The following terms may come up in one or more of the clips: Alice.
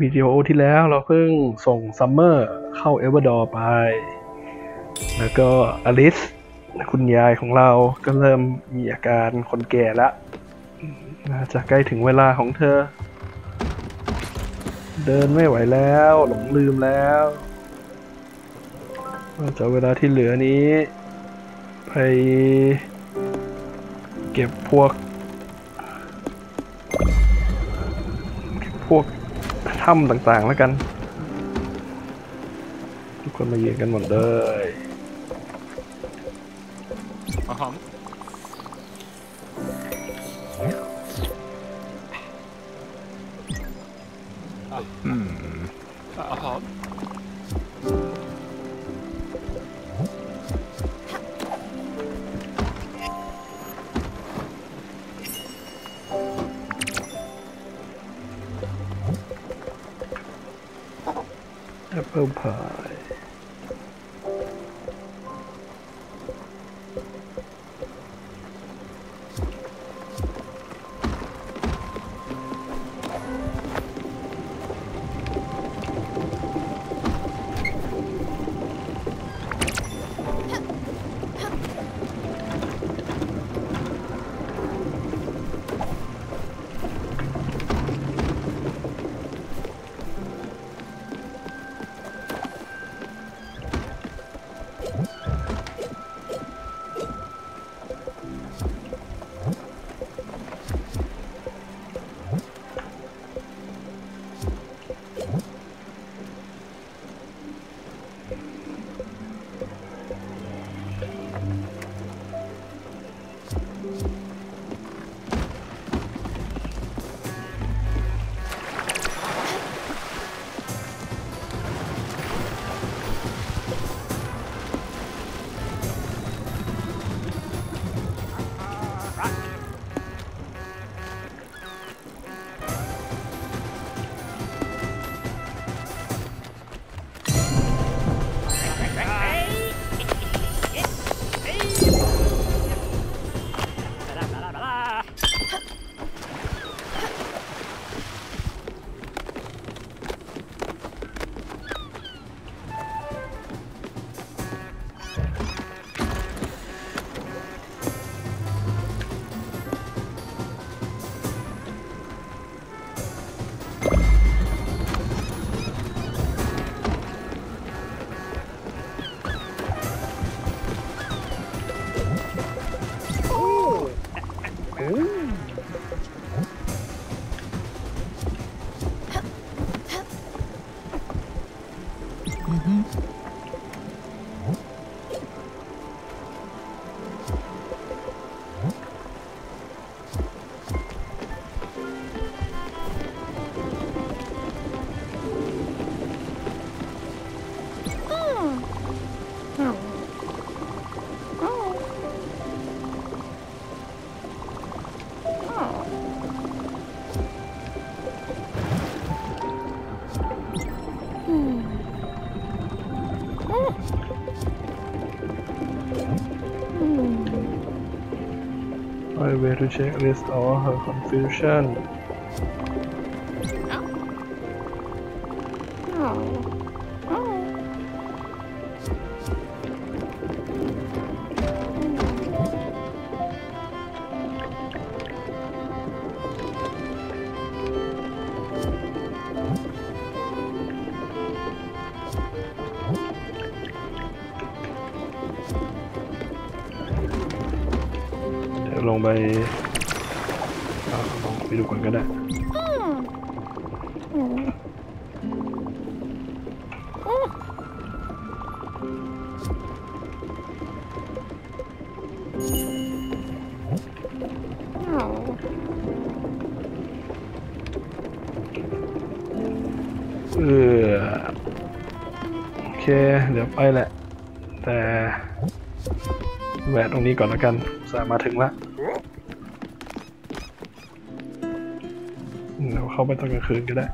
PGO ที่แล้วเราเพิ่งส่งซัมเมอร์เข้าเอเวอร์ดอร์ไปแล้วก็อลิสคุณยายของเราก็เริ่มมีอาการคนแก่ละน่าจะใกล้ถึงเวลาของเธอเดินไม่ไหวแล้วหลงลืมแล้วจากเวลาที่เหลือนี้ไปเก็บพวกถ้ำต่างๆแล้วกันทุกคนมาเยือนกันหมดเลยWhere to checklist all her confusion.ไปดูก่อนก็ได้โอเคเดี๋ยวไปแหละแต่แวะตรงนี้ก่อนแล้วกันสามารถถึงละเข้าไปตอนกลางคืนก็ได้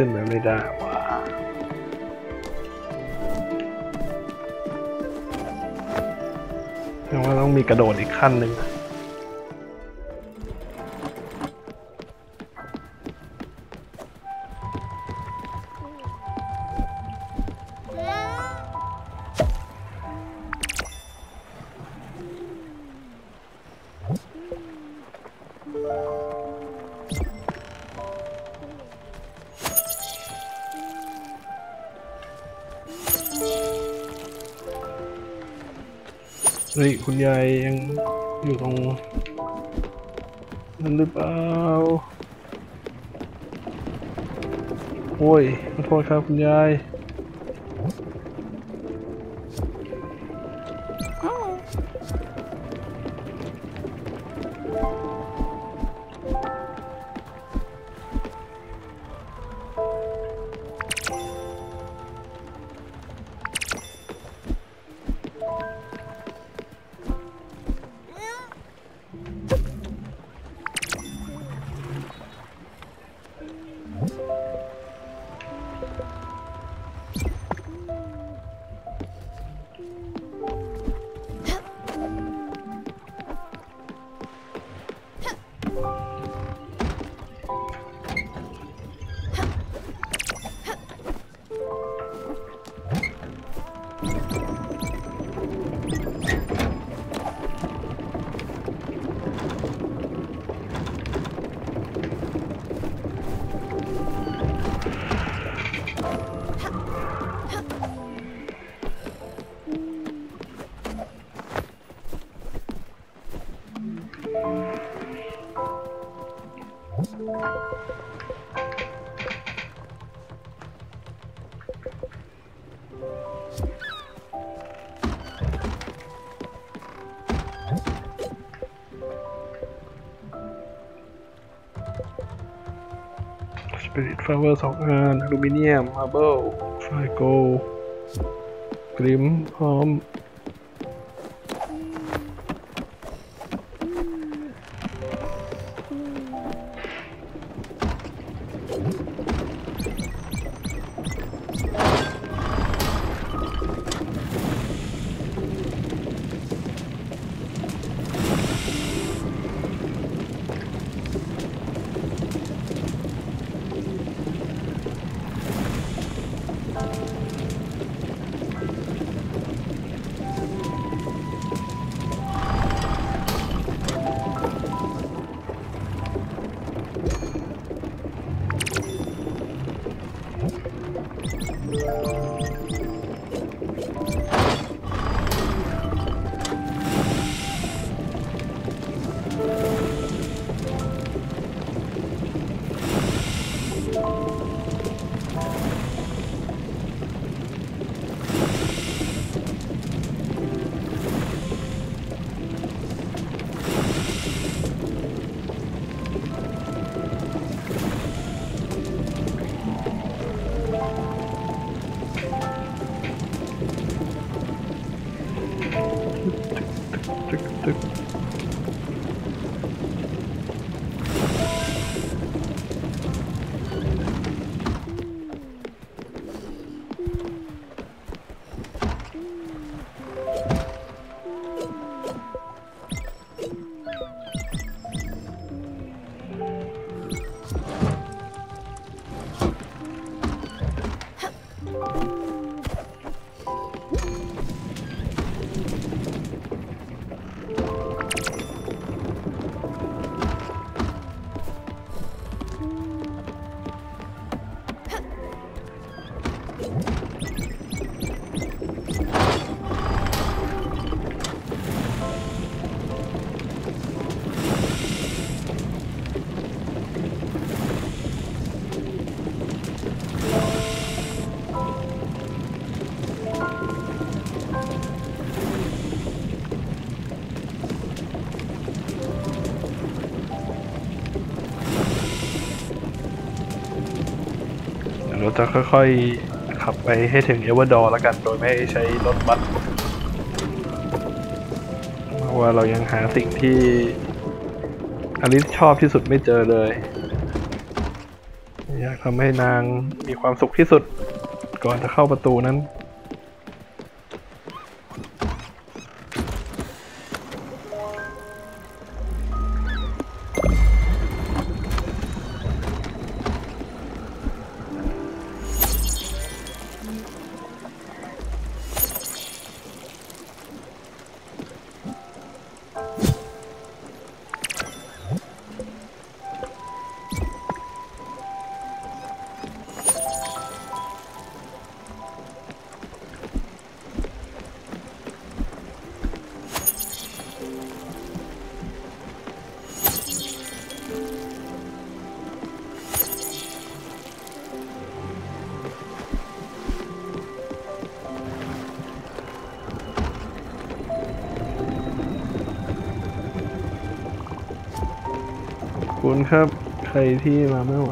ขึ้นมาไม่ได้ ว่าต้องมีกระโดดอีกขั้นหนึ่ง คุณยายยังอยู่ตรงนั้นหรือเปล่าโอ้ยขอโทษครับคุณยาย Oh. กรีดฟลาเวอร์2อันอลูมิเนียมมาร์เบิลไฟโกกริมพร้อมจะค่อยๆขับไปให้ถึงเอเวอร์ดอร์แล้วกันโดยไม่ใช้รถบัสเพราะว่าเรายังหาสิ่งที่อลิซชอบที่สุดไม่เจอเลยอยากทำให้นางมีความสุขที่สุดก่อนจะเข้าประตูนั้นครับใครที่มาไม่ไหว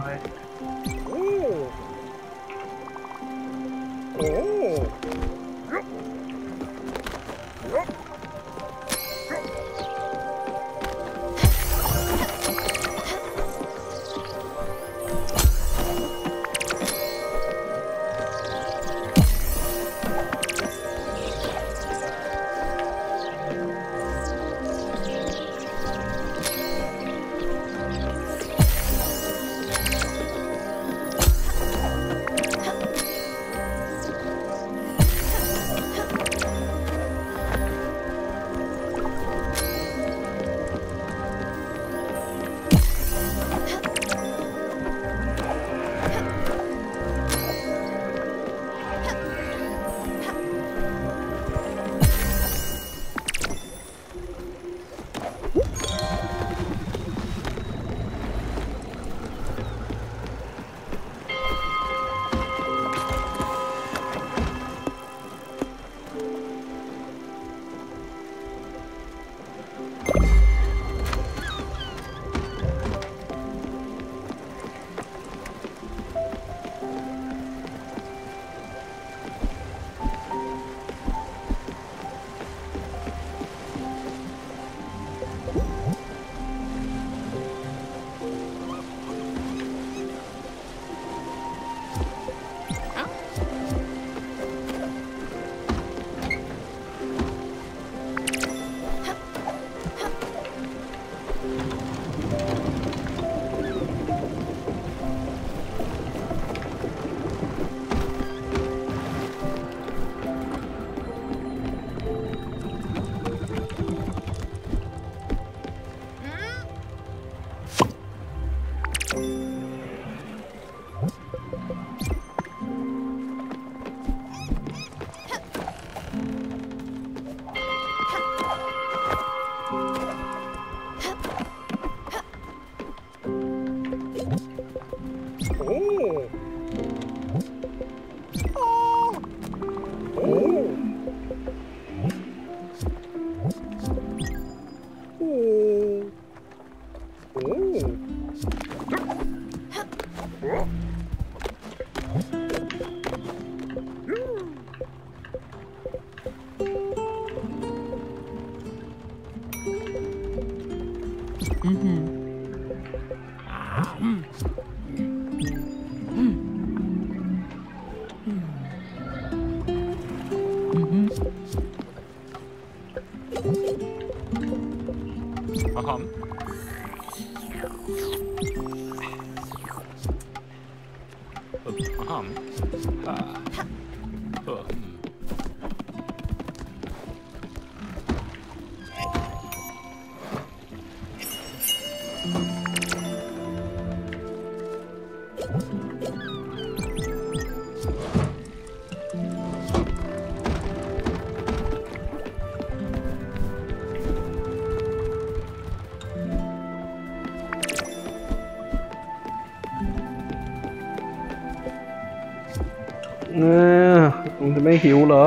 มึงจะไม่หิวเหรอ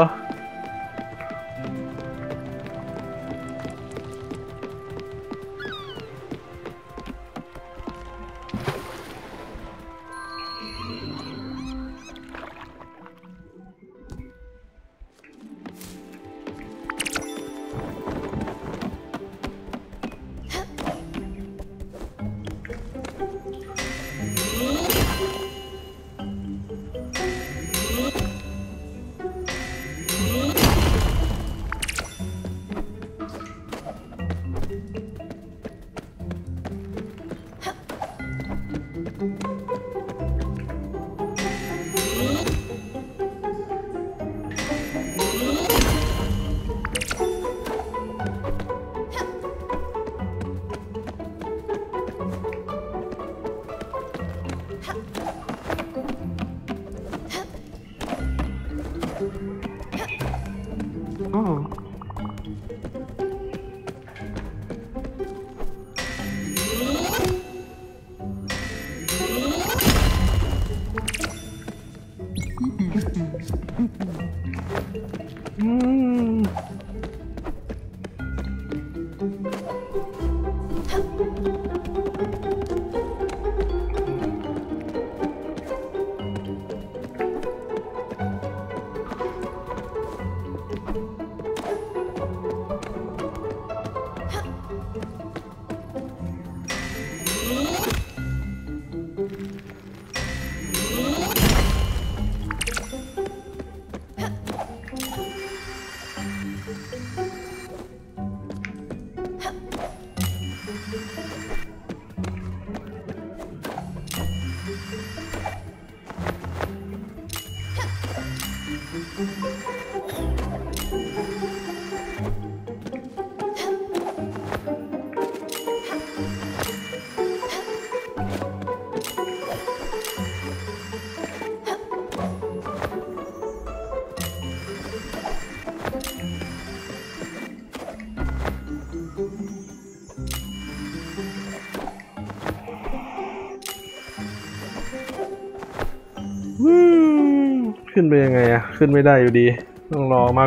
ขึ้นไปยังไงอะขึ้นไม่ได้อยู่ดีต้องรอมา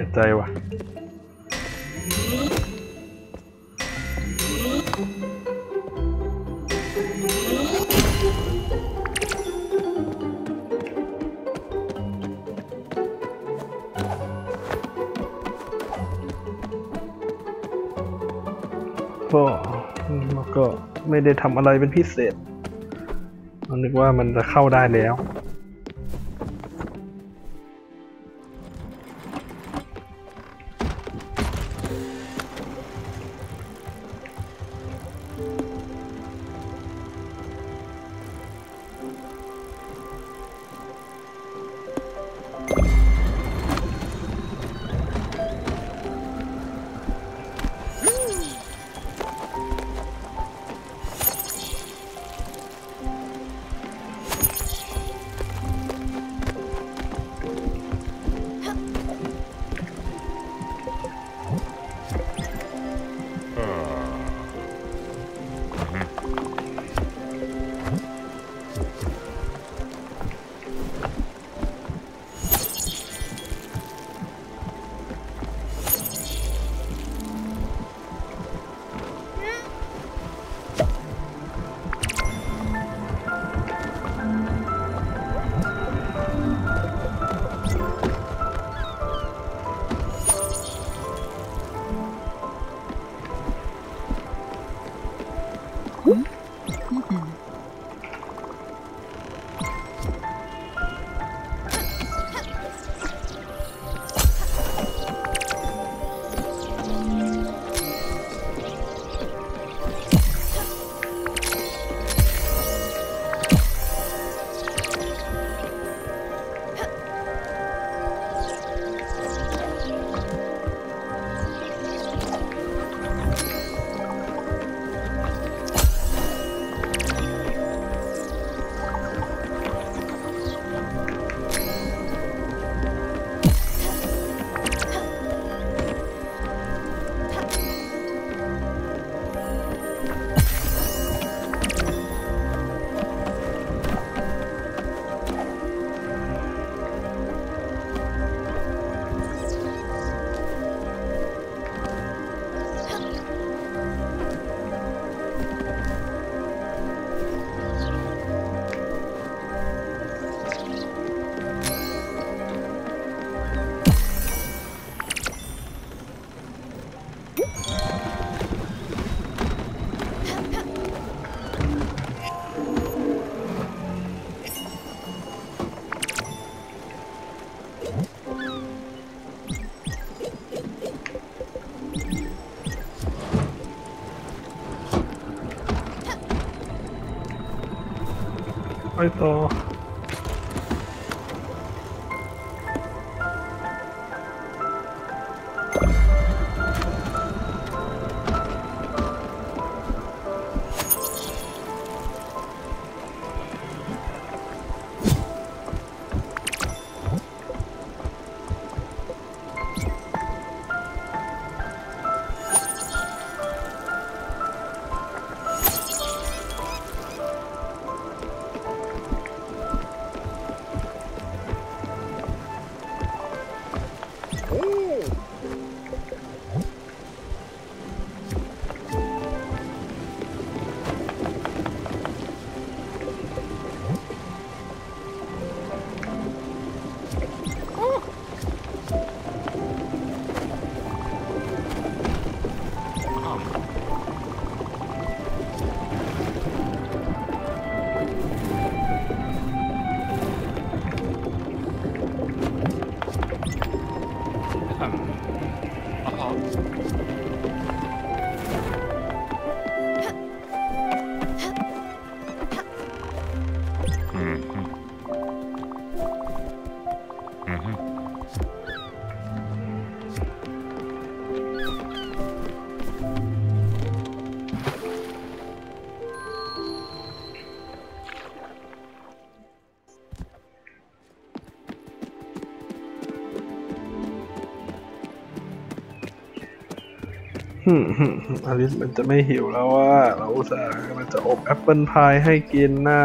กกว่านี้อีกโอ้เสียใจว่ะก็แล้วก็ไม่ได้ทำอะไรเป็นพิเศษนึกว่ามันจะเข้าได้แล้ว Dawaj to.อลิซมันจะไม่หิวแล้วว่าเราอุตส่าห์มันจะอบแอปเปิลพายให้กินนะ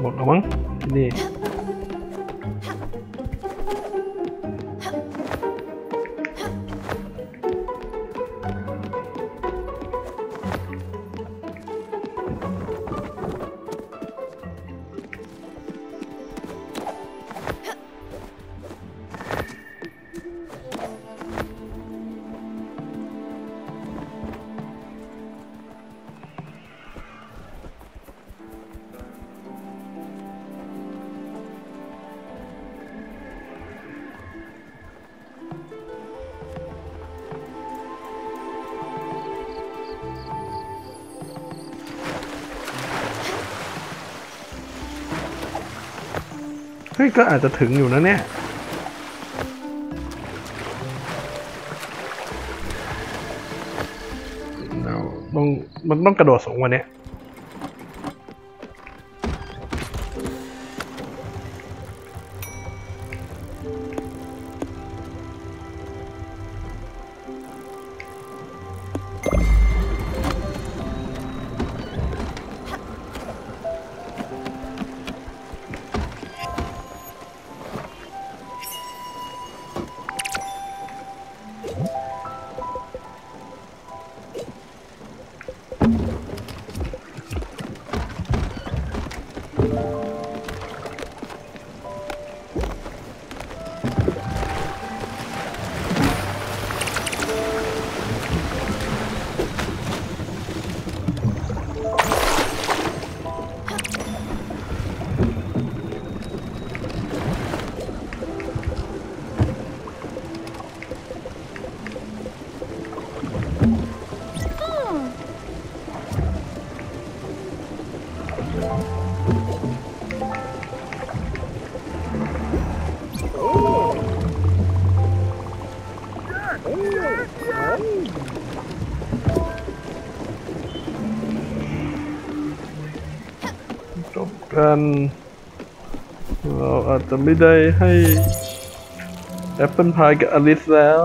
หมดแล้วมั้งนี่ก็อาจจะถึงอยู่นะเนี่ยเราต้องมันต้องกระโดดสูงกว่านี้ จบกันเราอาจจะไม่ได้ให้แอปเปิลพายกับอลิซแล้ว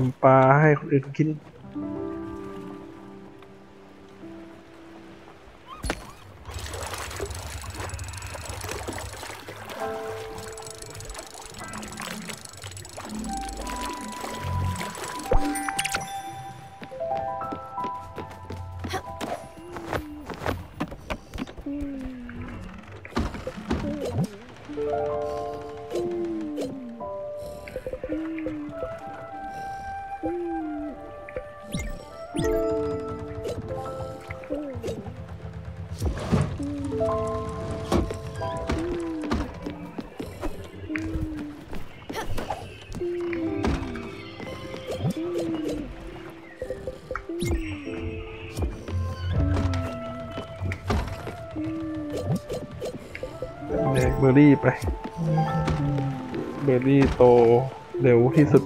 ทำปลาให้คนอื่นกินเบอร์รี่ไปเบอร์รี่โตเร็วที่สุด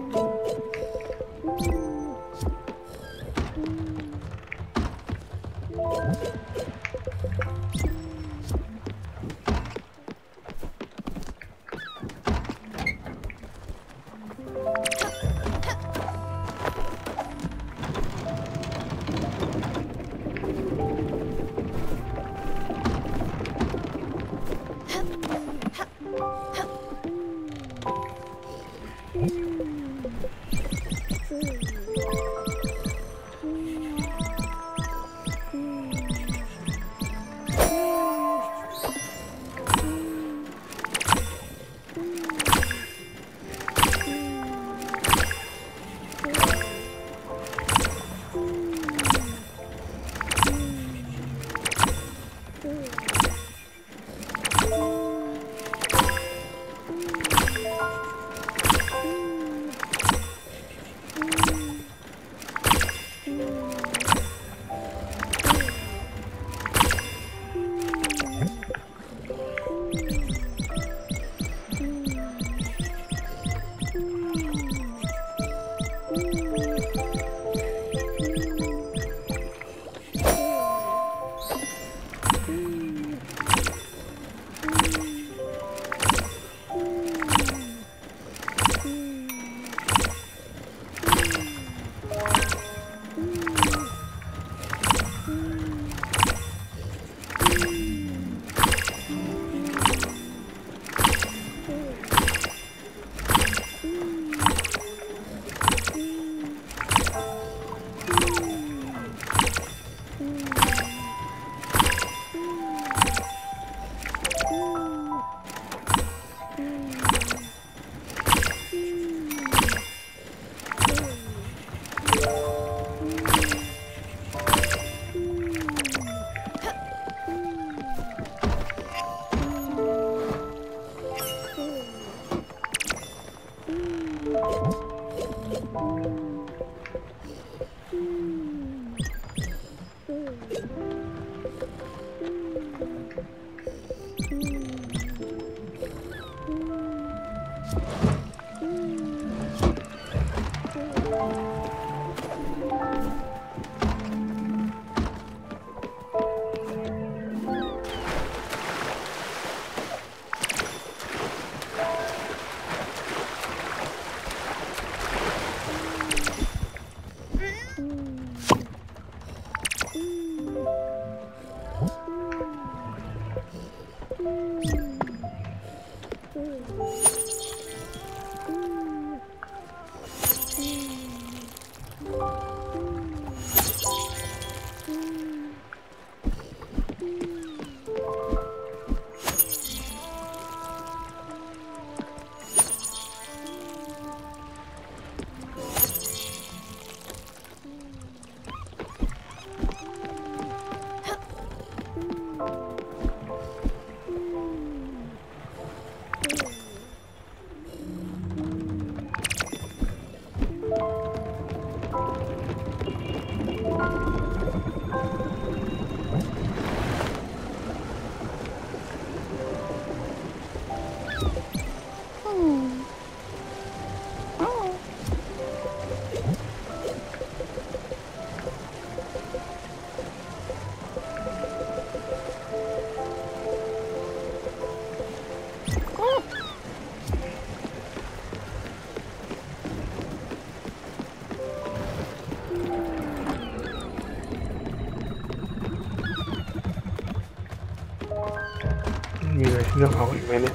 จะเผาอีกไหมเนี่ย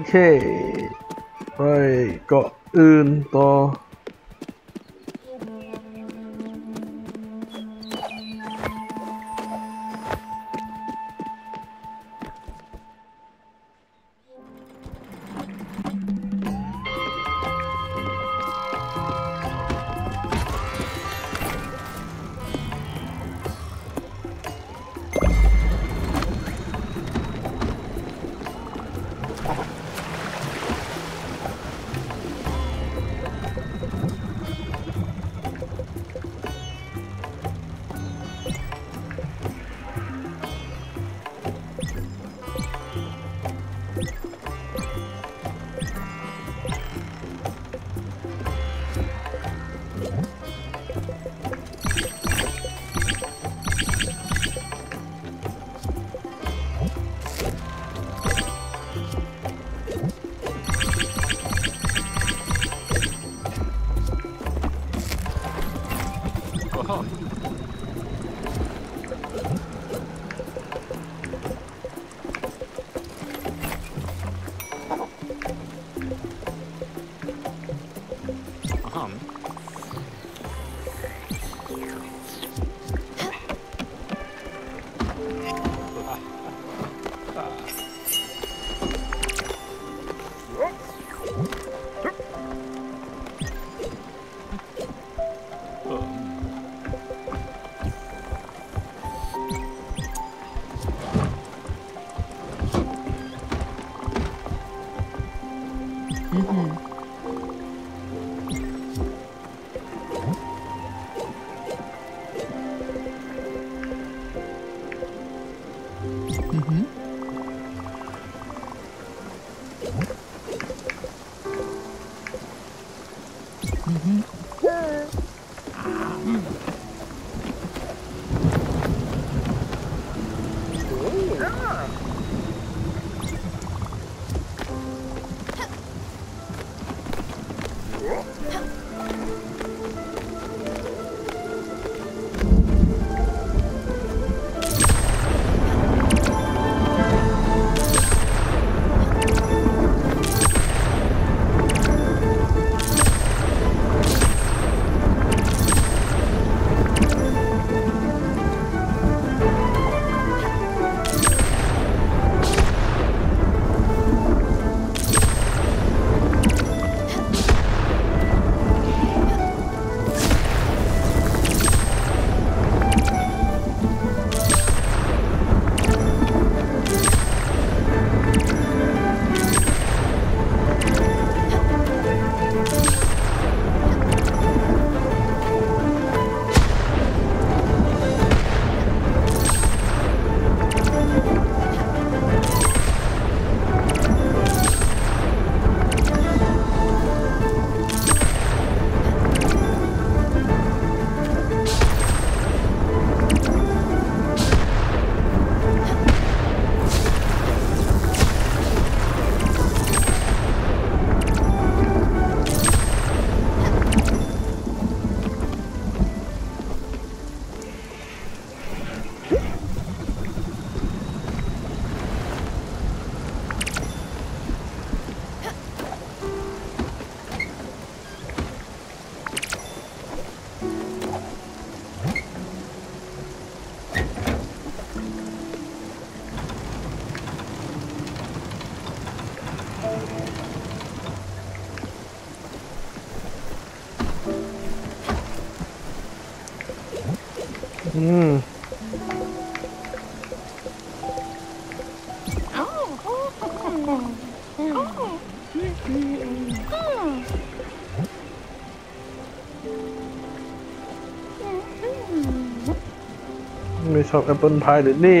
โอเคไปเกาะอื่นต่อ ไม่ชอบแอปเปิลพายหรือนี่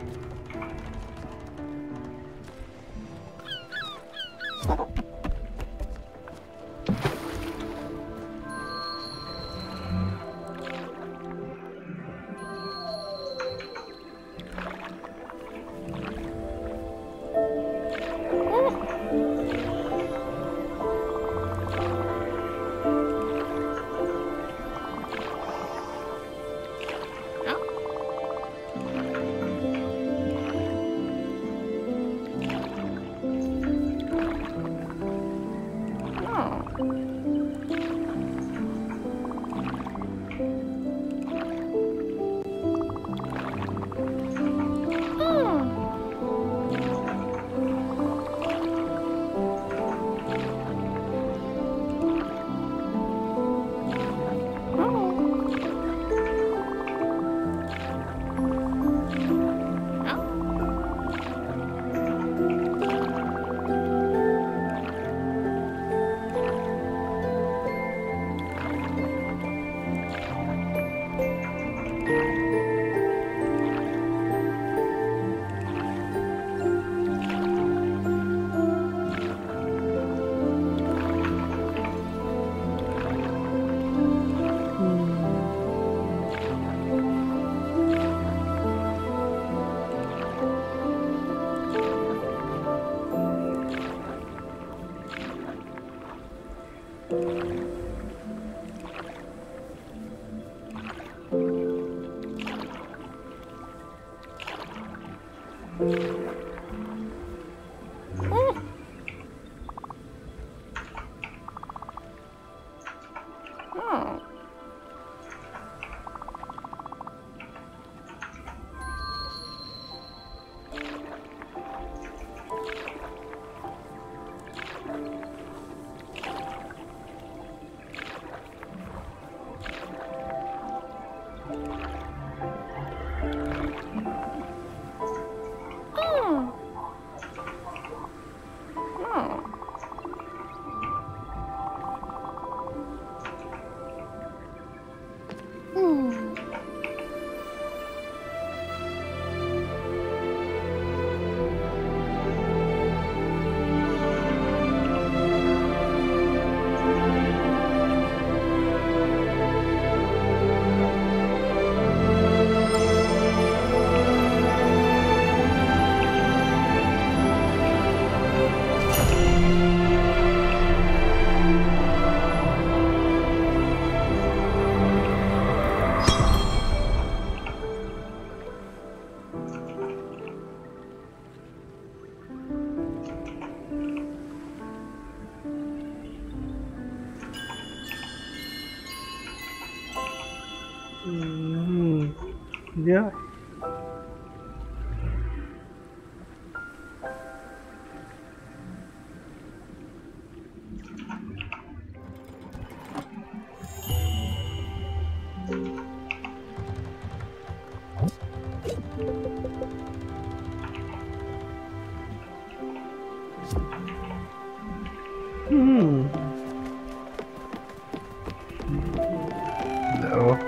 Yeah.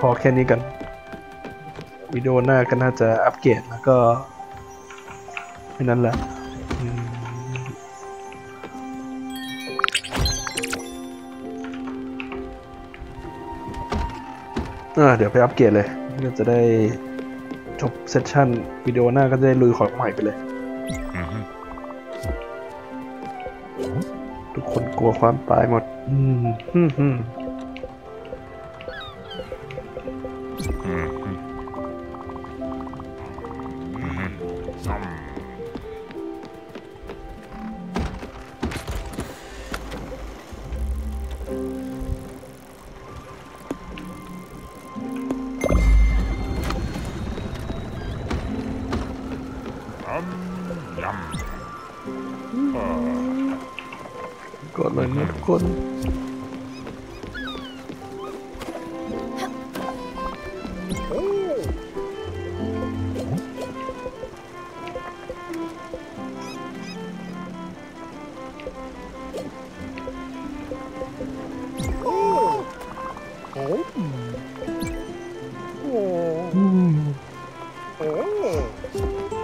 พอแค่นี้กันวิดีโอหน้าก็น่าจะอัปเกรดแล้วก็แค่นั้นแหละเดี๋ยวไปอัปเกรดเลยก็จะได้จบเซสชั่นวิดีโอหน้าก็จะได้ลุยของใหม่ไปเลยทุกคนกลัวความตายหมดกดเลยนะทุกคน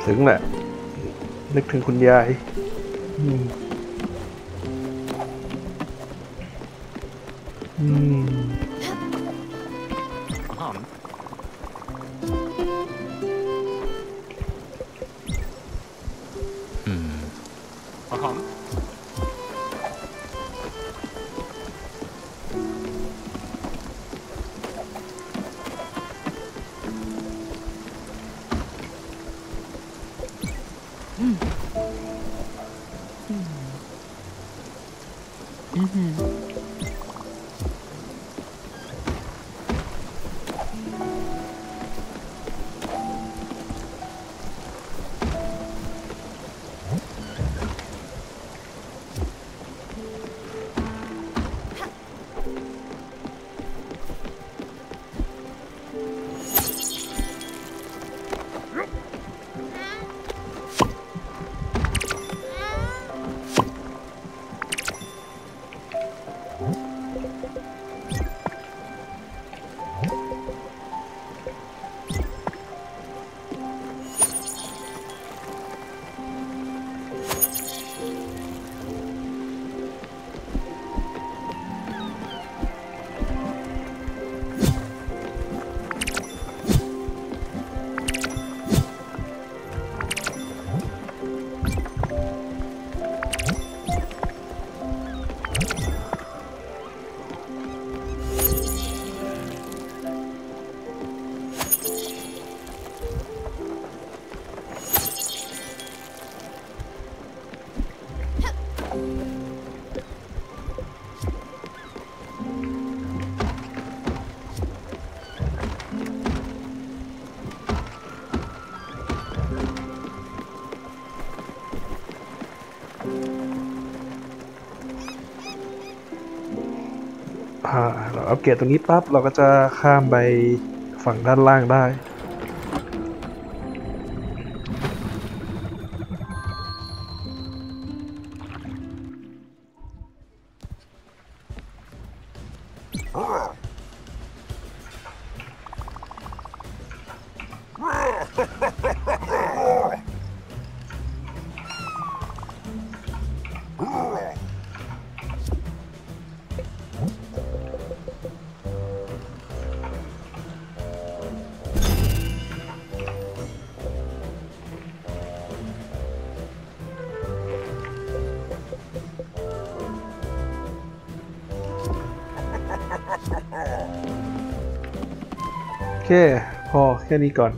ถึงแหละนึกถึงคุณยายเราอัปเกรดตรงนี้ปั๊บเราก็จะข้ามไปฝั่งด้านล่างได้โอเคพอแค่นี้ก่อน